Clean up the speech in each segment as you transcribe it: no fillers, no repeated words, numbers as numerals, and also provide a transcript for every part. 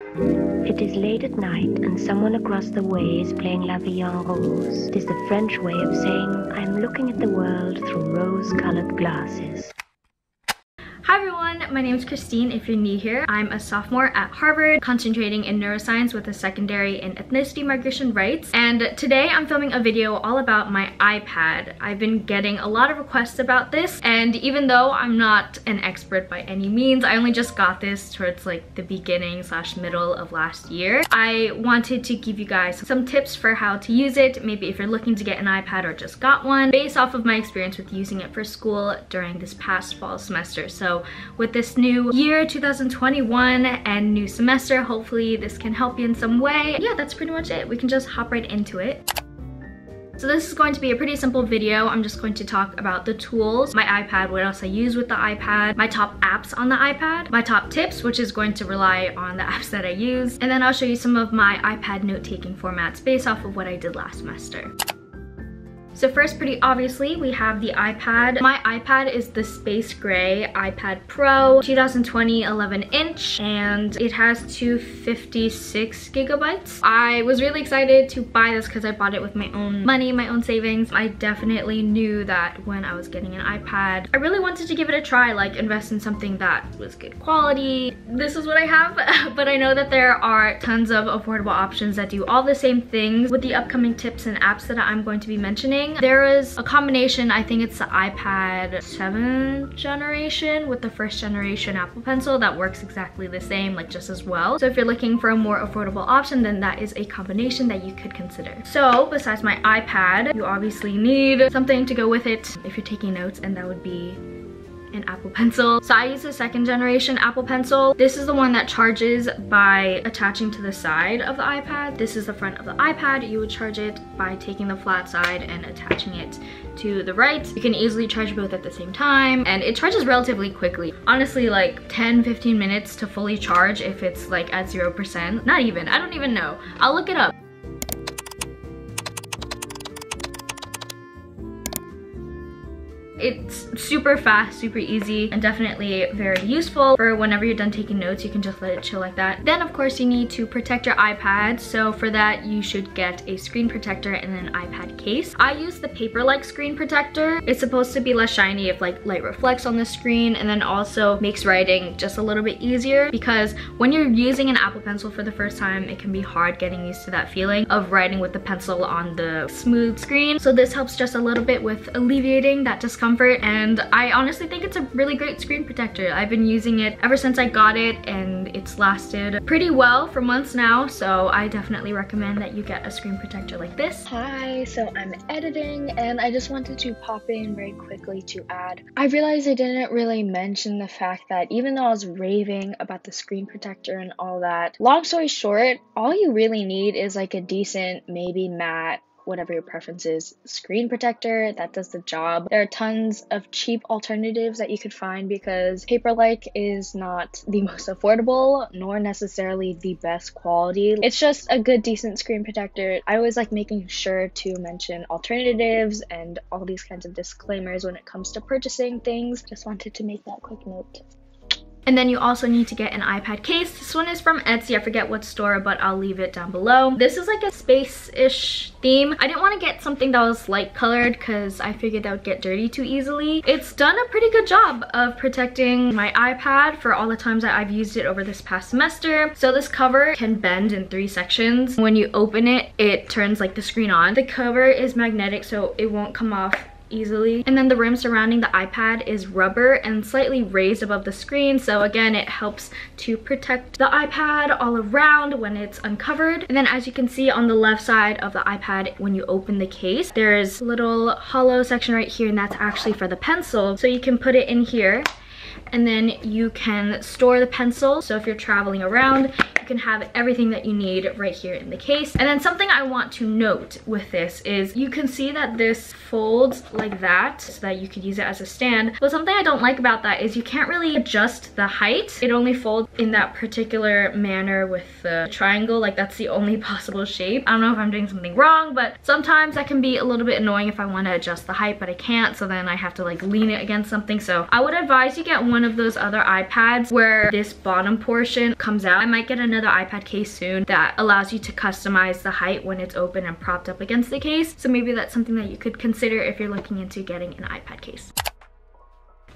It is late at night and someone across the way is playing La Vie en Rose. It is the French way of saying, I'm looking at the world through rose-colored glasses. Hi everyone, my name is Christine. If you're new here, I'm a sophomore at Harvard, concentrating in neuroscience with a secondary in ethnicity, migration rights. And today I'm filming a video all about my iPad. I've been getting a lot of requests about this, and even though I'm not an expert by any means, I only just got this towards like the beginning / middle of last year. I wanted to give you guys some tips for how to use it, maybe if you're looking to get an iPad or just got one, based off of my experience with using it for school during this past fall semester. So with this new year 2021 and new semester, hopefully this can help you in some way. Yeah, that's pretty much it. We can just hop right into it. So this is going to be a pretty simple video. I'm just going to talk about the tools, my iPad, what else I use with the iPad, my top apps on the iPad, my top tips, which is going to rely on the apps that I use, and then I'll show you some of my iPad note-taking formats based off of what I did last semester. So first, pretty obviously, we have the iPad. My iPad is the space gray iPad Pro 2020 11-inch, and it has 256 gigabytes. I was really excited to buy this because I bought it with my own money, my own savings. I definitely knew that when I was getting an iPad, I really wanted to give it a try, like invest in something that was good quality. This is what I have, but I know that there are tons of affordable options that do all the same things. With the upcoming tips and apps that I'm going to be mentioning, there is a combination, I think it's the iPad 7th generation with the 1st generation Apple Pencil that works exactly the same, like just as well. So if you're looking for a more affordable option, then that is a combination that you could consider. So besides my iPad, you obviously need something to go with it if you're taking notes, and that would be an Apple Pencil. So I use the 2nd generation Apple Pencil. This is the one that charges by attaching to the side of the iPad. This is the front of the iPad. You would charge it by taking the flat side and attaching it to the right. You can easily charge both at the same time, and it charges relatively quickly. Honestly, like 10-15 minutes to fully charge if it's like at 0%. Not even, I don't even know. I'll look it up. It's super fast, super easy, and definitely very useful for whenever you're done taking notes. You can just let it chill like that. Then of course you need to protect your iPad. So for that, you should get a screen protector and an iPad case. I use the Paperlike screen protector. It's supposed to be less shiny if like light reflects on the screen, and then also makes writing just a little bit easier, because when you're using an Apple Pencil for the first time, it can be hard getting used to that feeling of writing with the pencil on the smooth screen. So this helps just a little bit with alleviating that discomfort. And I honestly think it's a really great screen protector. I've been using it ever since I got it, and it's lasted pretty well for months now, so I definitely recommend that you get a screen protector like this. Hi, so I'm editing, and I just wanted to pop in very quickly to add, I realized I didn't really mention the fact that even though I was raving about the screen protector and all that, long story short, all you really need is like a decent, maybe matte, whatever your preference is, screen protector that does the job. There are tons of cheap alternatives that you could find, because Paperlike is not the most affordable nor necessarily the best quality. It's just a good, decent screen protector. I always like making sure to mention alternatives and all these kinds of disclaimers when it comes to purchasing things. Just wanted to make that quick note. And then you also need to get an iPad case. This one is from Etsy. I forget what store, but I'll leave it down below. This is like a space-ish theme. I didn't want to get something that was light colored because I figured that would get dirty too easily. It's done a pretty good job of protecting my iPad for all the times that I've used it over this past semester. So this cover can bend in 3 sections. When you open it, it turns like the screen on. The cover is magnetic, so it won't come off easily, and then the rim surrounding the iPad is rubber and slightly raised above the screen, so again it helps to protect the iPad all around when it's uncovered. And then as you can see on the left side of the iPad, when you open the case, there's a little hollow section right here, and that's actually for the pencil, so you can put it in here, and then you can store the pencil. So if you're traveling around, can have everything that you need right here in the case. And then something I want to note with this is you can see that this folds like that so that you could use it as a stand, but something I don't like about that is you can't really adjust the height. It only folds in that particular manner with the triangle, like that's the only possible shape. I don't know if I'm doing something wrong, but sometimes that can be a little bit annoying if I want to adjust the height, but I can't, so then I have to like lean it against something. So I would advise you get one of those other iPads where this bottom portion comes out. I might get another another iPad case soon that allows you to customize the height when it's open and propped up against the case. So maybe that's something that you could consider if you're looking into getting an iPad case.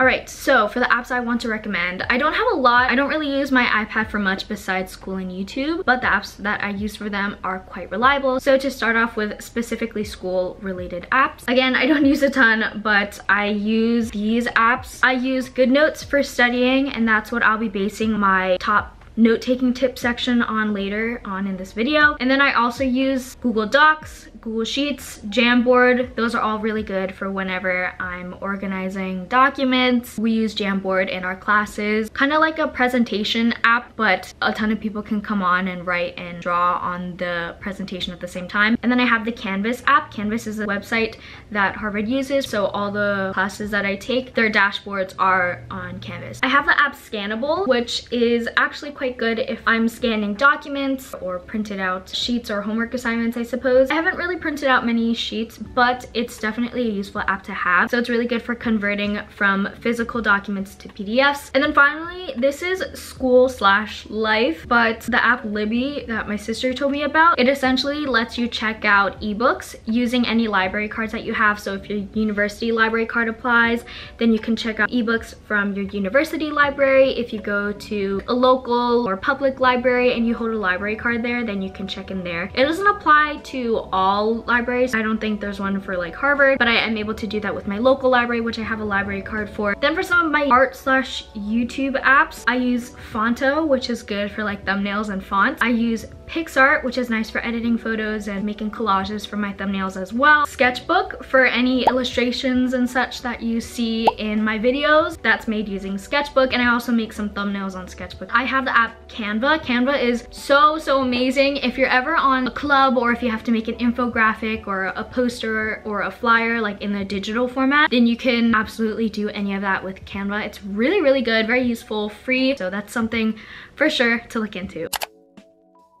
Alright, so for the apps I want to recommend, I don't have a lot. I don't really use my iPad for much besides school and YouTube, but the apps that I use for them are quite reliable. So to start off with specifically school-related apps. Again, I don't use a ton, but I use these apps. I use GoodNotes for studying, and that's what I'll be basing my top note-taking tip section on later on in this video. And then I also use Google Docs, Google Sheets, Jamboard. Those are all really good for whenever I'm organizing documents. We use Jamboard in our classes, kind of like a presentation app, but a ton of people can come on and write and draw on the presentation at the same time. And then I have the Canvas app. Canvas is a website that Harvard uses, so all the classes that I take, their dashboards are on Canvas. I have the app Scannable, which is actually quite good if I'm scanning documents or printed out sheets or homework assignments, I suppose. I haven't really printed out many sheets, but it's definitely a useful app to have. So it's really good for converting from physical documents to PDFs. And then finally, this is school/life, but the app Libby that my sister told me about, it essentially lets you check out ebooks using any library cards that you have. So if your university library card applies, then you can check out ebooks from your university library. If you go to a local or public library and you hold a library card there, then you can check in there. It doesn't apply to all libraries. I don't think there's one for like Harvard, but I am able to do that with my local library, which I have a library card for. Then for some of my art/YouTube apps, I use Fonto, which is good for like thumbnails and fonts. I use PixArt, which is nice for editing photos and making collages for my thumbnails as well. Sketchbook for any illustrations and such that you see in my videos, that's made using Sketchbook, and I also make some thumbnails on Sketchbook. I have the app Canva. Canva is so amazing. If you're ever on a club or if you have to make an infographic or a poster or a flyer like in the digital format, then you can absolutely do any of that with Canva. It's really good, very useful, free, so that's something for sure to look into.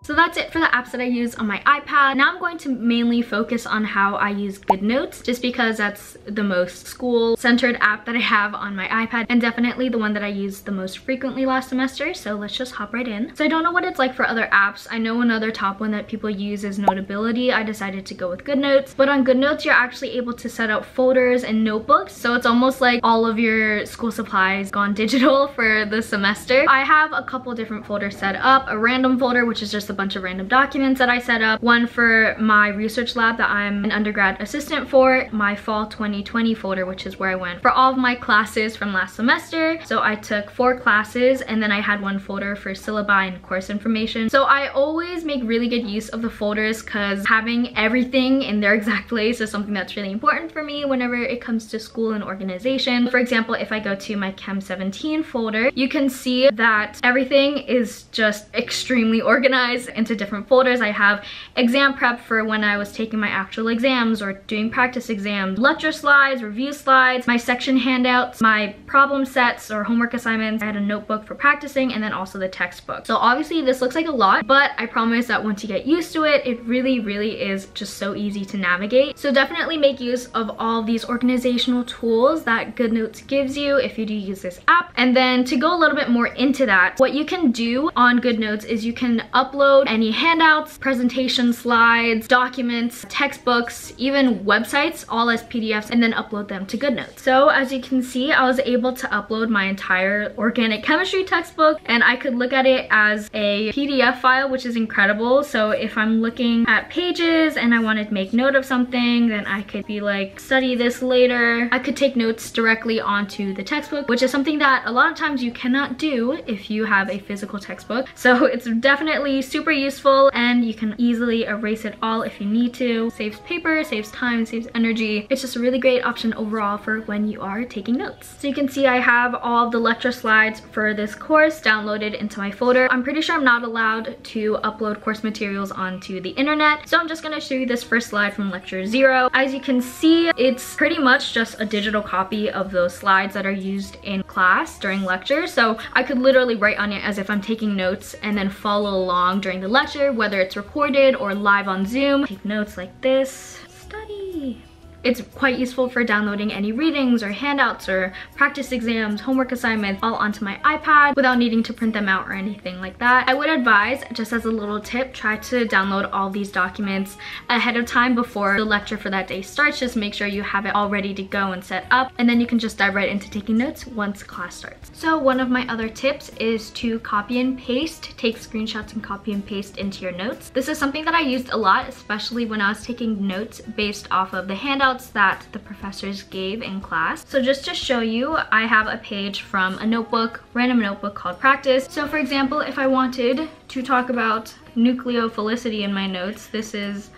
So that's it for the apps that I use on my iPad. Now I'm going to mainly focus on how I use GoodNotes, just because that's the most school-centered app that I have on my iPad, and definitely the one that I used the most frequently last semester, so let's just hop right in. So I don't know what it's like for other apps. I know another top one that people use is Notability. I decided to go with GoodNotes, but on GoodNotes, you're actually able to set up folders and notebooks, so it's almost like all of your school supplies gone digital for the semester. I have a couple different folders set up, a random folder, which is just a bunch of random documents that I set up, one for my research lab that I'm an undergrad assistant for, my fall 2020 folder, which is where I went for all of my classes from last semester. So I took 4 classes, and then I had one folder for syllabi and course information. So I always make really good use of the folders because having everything in their exact place is something that's really important for me whenever it comes to school and organization. For example, if I go to my Chem 17 folder, you can see that everything is just extremely organized into different folders. I have exam prep for when I was taking my actual exams or doing practice exams, lecture slides, review slides, my section handouts, my problem sets or homework assignments. I had a notebook for practicing, and then also the textbook. So obviously this looks like a lot, but I promise that once you get used to it, it really is just so easy to navigate. So definitely make use of all these organizational tools that GoodNotes gives you if you do use this app. And then to go a little bit more into that, what you can do on GoodNotes is you can upload any handouts, presentation slides, documents, textbooks, even websites, all as PDFs, and then upload them to GoodNotes. So as you can see, I was able to upload my entire organic chemistry textbook, and I could look at it as a PDF file, which is incredible. So if I'm looking at pages and I wanted to make note of something, then I could be like, study this later. I could take notes directly onto the textbook, which is something that a lot of times you cannot do if you have a physical textbook. So it's definitely super useful, and you can easily erase it all if you need to. Saves paper, saves time, saves energy. It's just a really great option overall for when you are taking notes. So you can see I have all the lecture slides for this course downloaded into my folder. I'm pretty sure I'm not allowed to upload course materials onto the internet, so I'm just gonna show you this first slide from lecture 0. As you can see, it's pretty much just a digital copy of those slides that are used in class during lecture, so I could literally write on it as if I'm taking notes and then follow along during the lecture, whether it's recorded or live on Zoom. Take notes like this. Study. It's quite useful for downloading any readings or handouts or practice exams, homework assignments, all onto my iPad without needing to print them out or anything like that. I would advise, just as a little tip, try to download all these documents ahead of time before the lecture for that day starts. Just make sure you have it all ready to go and set up, and then you can just dive right into taking notes once class starts. So one of my other tips is to copy and paste, take screenshots and copy and paste into your notes. This is something that I used a lot, especially when I was taking notes based off of the handout that the professors gave in class. So just to show you, I have a page from a notebook, random notebook called Practice. So for example, if I wanted to talk about nucleophilicity in my notes, this is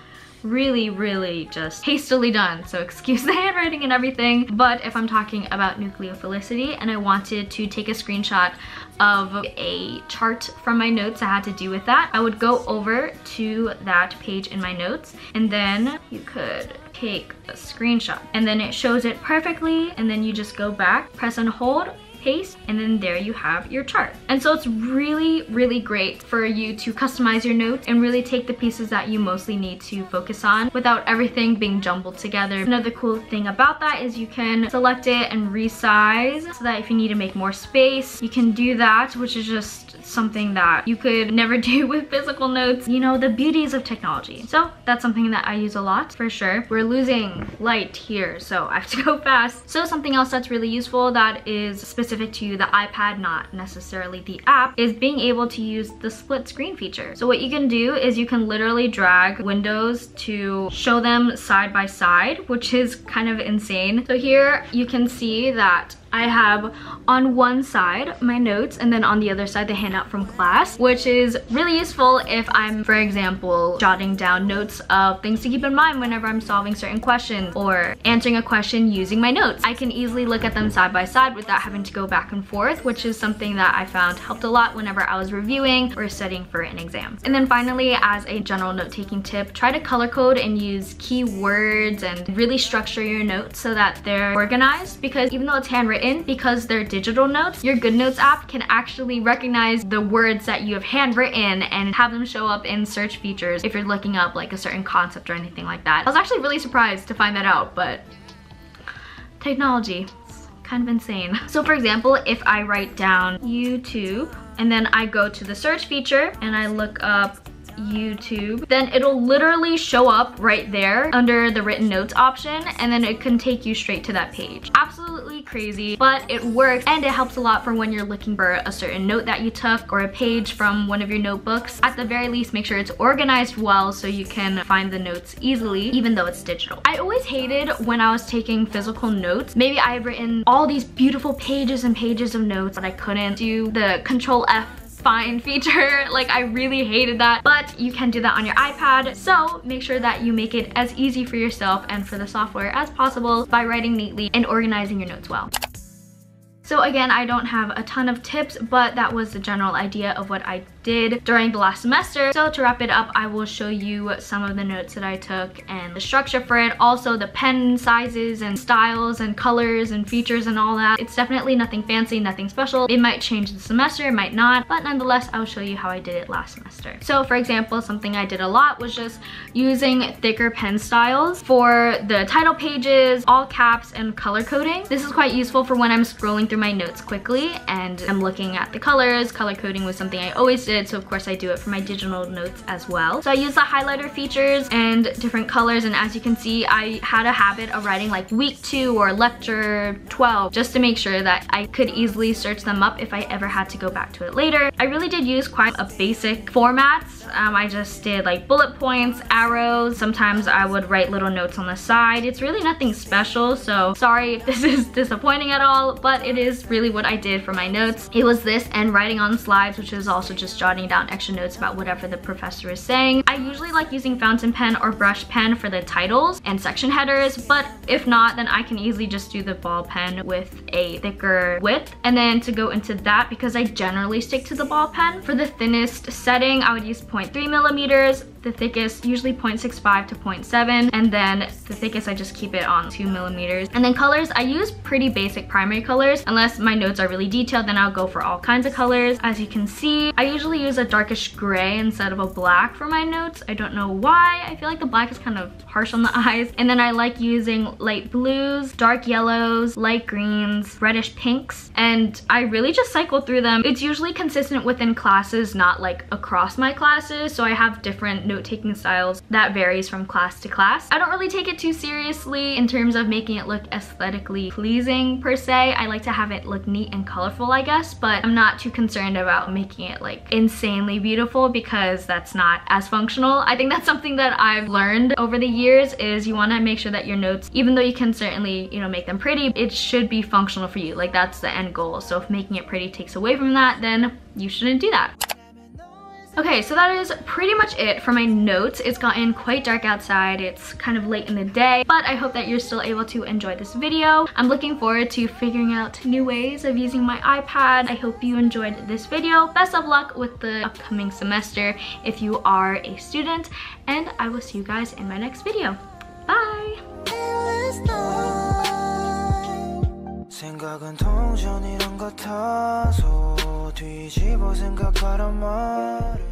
really just hastily done, so excuse the handwriting and everything. But if I'm talking about nucleophilicity and I wanted to take a screenshot of a chart from my notes I had to do with that, I would go over to that page in my notes, and then you could take a screenshot, and then it shows it perfectly, and then you just go back, press and hold, paste, and then there you have your chart. And so it's really great for you to customize your notes and really take the pieces that you mostly need to focus on without everything being jumbled together. Another cool thing about that is you can select it and resize so that if you need to make more space, you can do that, which is just something that you could never do with physical notes. You know, the beauties of technology. So that's something that I use a lot for sure. We're losing light here, so I have to go fast. So something else that's really useful that is specific to the iPad, not necessarily the app, is being able to use the split screen feature. So what you can do is you can literally drag windows to show them side by side, which is kind of insane. So here you can see that I have on one side my notes, and then on the other side the handout from class, which is really useful if I'm, for example, jotting down notes of things to keep in mind whenever I'm solving certain questions or answering a question using my notes. I can easily look at them side by side without having to go back and forth, which is something that I found helped a lot whenever I was reviewing or studying for an exam. And then finally, as a general note-taking tip, try to color code and use keywords and really structure your notes so that they're organized, because even though it's handwritten, because they're digital notes, your GoodNotes app can actually recognize the words that you have handwritten and have them show up in search features if you're looking up like a certain concept or anything like that. I was actually really surprised to find that out, but technology, it's kind of insane. So for example, if I write down YouTube and then I go to the search feature and I look up YouTube, then it'll literally show up right there under the written notes option, and then it can take you straight to that page. Absolutely crazy, but it works, and it helps a lot for when you're looking for a certain note that you took or a page from one of your notebooks. At the very least, make sure it's organized well so you can find the notes easily, even though it's digital. I always hated when I was taking physical notes. Maybe I had written all these beautiful pages and pages of notes, but I couldn't do the Control F find feature. Like, I really hated that, but you can do that on your iPad. So make sure that you make it as easy for yourself and for the software as possible by writing neatly and organizing your notes well. So again, I don't have a ton of tips, but that was the general idea of what I did during the last semester. So to wrap it up, I will show you some of the notes that I took and the structure for it, also the pen sizes and styles and colors and features and all that. It's definitely nothing fancy, nothing special. It might change the semester, it might not, but nonetheless, I will show you how I did it last semester. So for example, something I did a lot was just using thicker pen styles for the title pages, all caps, and color coding. This is quite useful for when I'm scrolling through my notes quickly and I'm looking at the colors. Color coding was something I always did, so of course I do it for my digital notes as well. So I use the highlighter features and different colors, and as you can see, I had a habit of writing like week 2 or lecture 12 just to make sure that I could easily search them up if I ever had to go back to it later. I really did use quite a basic formats. I just did like bullet points, arrows. Sometimes I would write little notes on the side. It's really nothing special, so sorry if this is disappointing at all, but it is really what I did for my notes. It was this and writing on slides, which is also just jotting down extra notes about whatever the professor is saying. I usually like using fountain pen or brush pen for the titles and section headers, but if not, then I can easily just do the ball pen with a thicker width. And then to go into that, because I generally stick to the ball pen, for the thinnest setting, I would use 0.3 millimeters. The thickest, usually 0.65 to 0.7, and then the thickest, I just keep it on 2 millimeters. And then colors, I use pretty basic primary colors. Unless my notes are really detailed, then I'll go for all kinds of colors. As you can see, I usually usually use a darkish gray instead of a black for my notes. I don't know why. I feel like the black is kind of harsh on the eyes. And then I like using light blues, dark yellows, light greens, reddish pinks, and I really just cycle through them. It's usually consistent within classes, not like across my classes, so I have different note-taking styles that varies from class to class. I don't really take it too seriously in terms of making it look aesthetically pleasing per se. I like to have it look neat and colorful, I guess, but I'm not too concerned about making it like insanely beautiful because that's not as functional. I think that's something that I've learned over the years is you want to make sure that your notes, even though you can certainly, you know, make them pretty, it should be functional for you. Like that's the end goal. So if making it pretty takes away from that, then you shouldn't do that. Okay, so that is pretty much it for my notes. It's gotten quite dark outside. It's kind of late in the day, but I hope that you're still able to enjoy this video. I'm looking forward to figuring out new ways of using my iPad. I hope you enjoyed this video. Best of luck with the upcoming semester if you are a student, and I will see you guys in my next video. Bye! 뒤집어 생각하란 말을